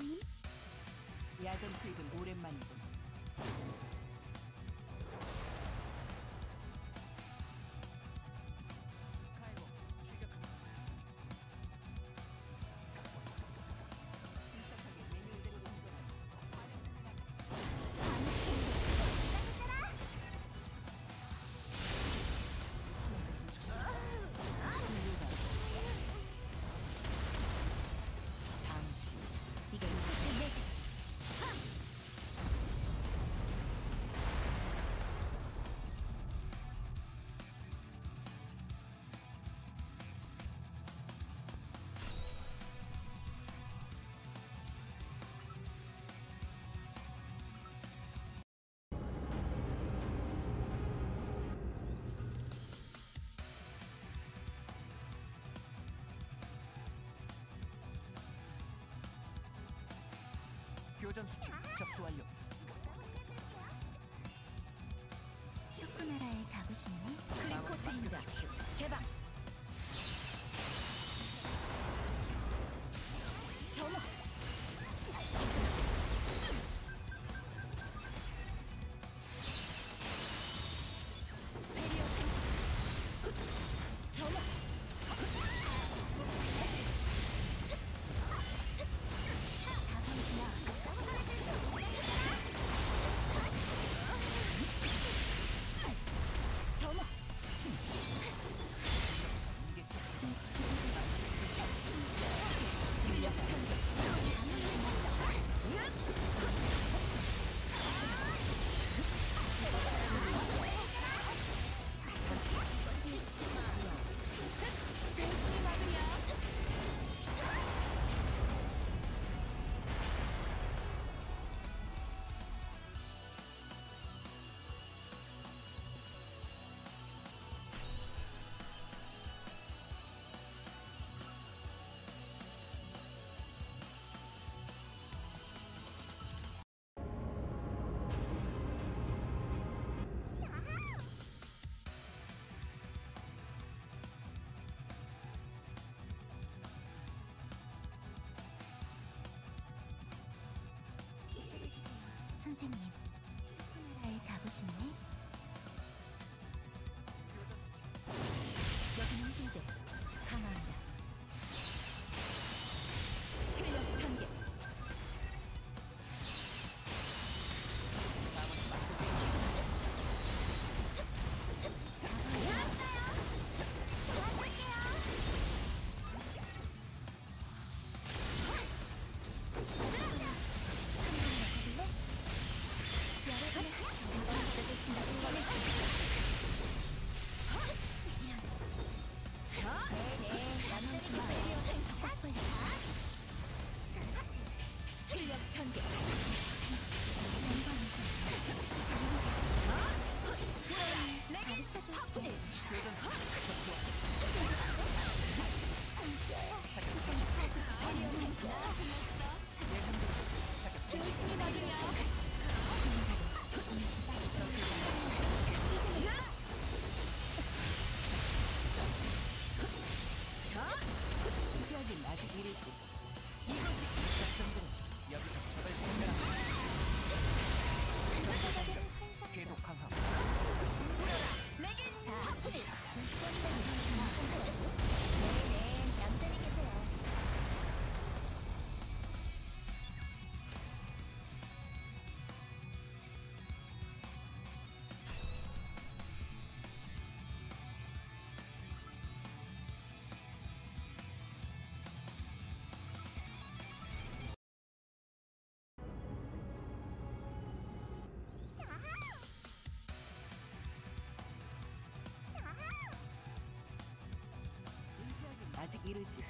사장님? 야전 클릭은 오랜만이군. 교전 수칙 접수 완료. 축구나라에 가고 싶니? 크리코트 인자 개방. 전화. 페리어 생성. 전화. 다정지야. 선생님, 축구나라에 가고 싶네? 여기는 힘들, 강화한다. 체력 전개. 아직 이르지.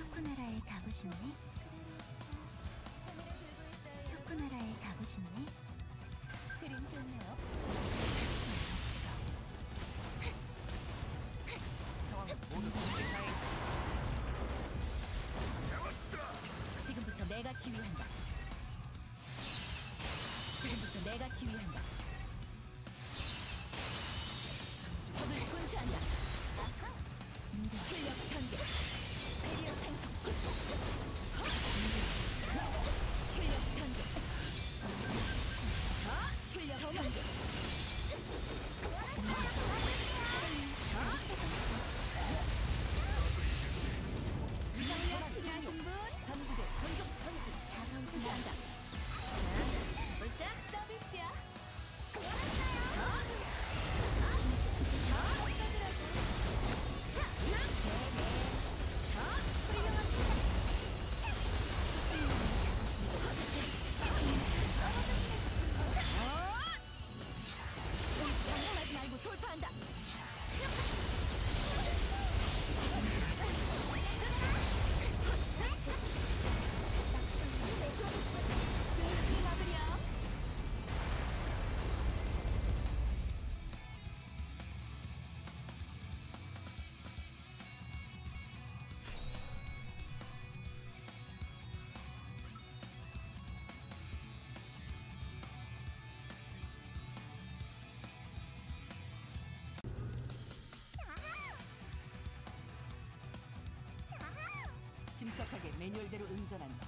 초코나라에 가고 싶니? 초코나라에 가고 싶니? 그림 좋네요. 상황은 모두 공개하였습니다. 지금부터 내가 지휘한다. 지금부터 내가 지휘한다. 적을 분쇄한다. 실력 전개. 침착하게 매뉴얼대로 운전한다.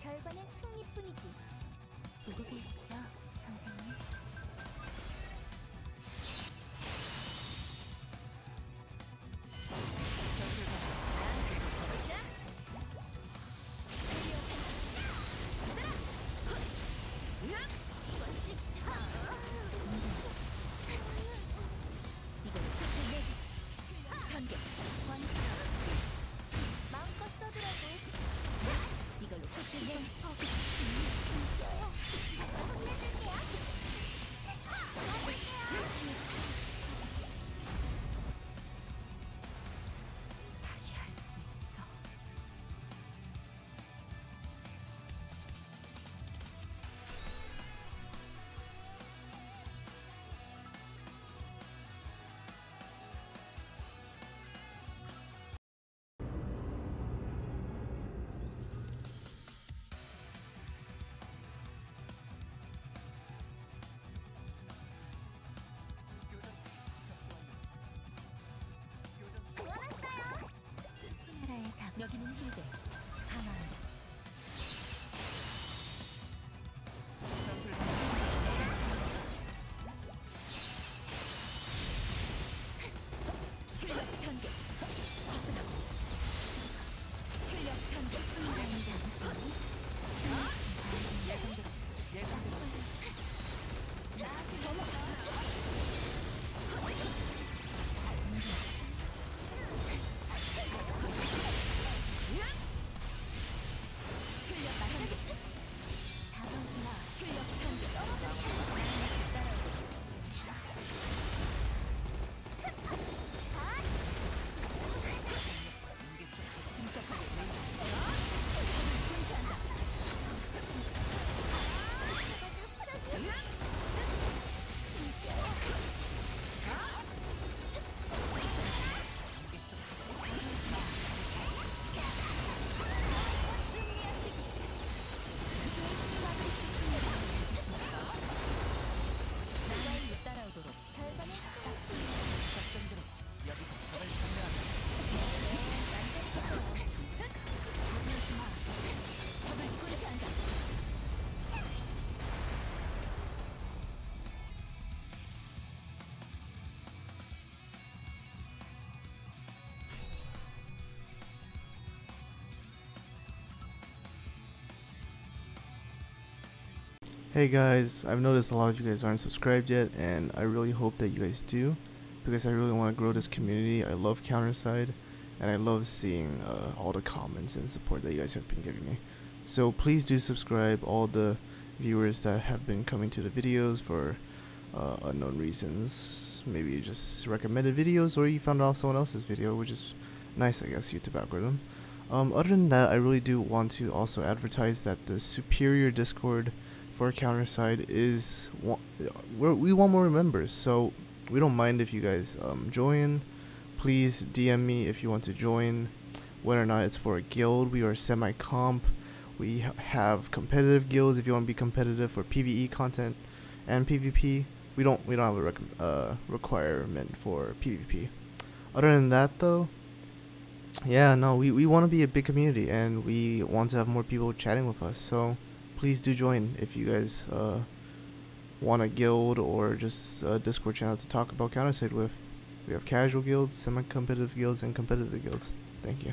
결과는 승리뿐이지. 보고 계시죠, 선생님? 이건 갑자기 내지지. 전개. 마음껏 써두라고. 이걸로 끝을 내지. 혼내줄게요. 다시 할 수 있어. 여기는 힐드 강화한다. 전개 확실하고 출력 전개 다가오지마. 출력 전개 따라오고. Hey guys, I've noticed a lot of you guys aren't subscribed yet, and I really hope that you guys do, because I really want to grow this community. I love Counterside, and I love seeing all the comments and support that you guys have been giving me. So please do subscribe, all the viewers that have been coming to the videos for unknown reasons. Maybe you just recommended videos, or you found out someone else's video, which is nice, I guess, YouTube algorithm. Other than that, I really do want to also advertise that the Superior Discord for Counterside is, we want more members, so we don't mind if you guys join. Please DM me if you want to join, whether or not it's for a guild. We are semi-comp, we have competitive guilds if you want to be competitive for PvE content and PvP. We don't have a requirement for PvP. Other than that though, yeah, no, we want to be a big community, and we want to have more people chatting with us, so please do join if you guys want a guild or just a Discord channel to talk about Counterside with. We have casual guilds, semi-competitive guilds, and competitive guilds. Thank you.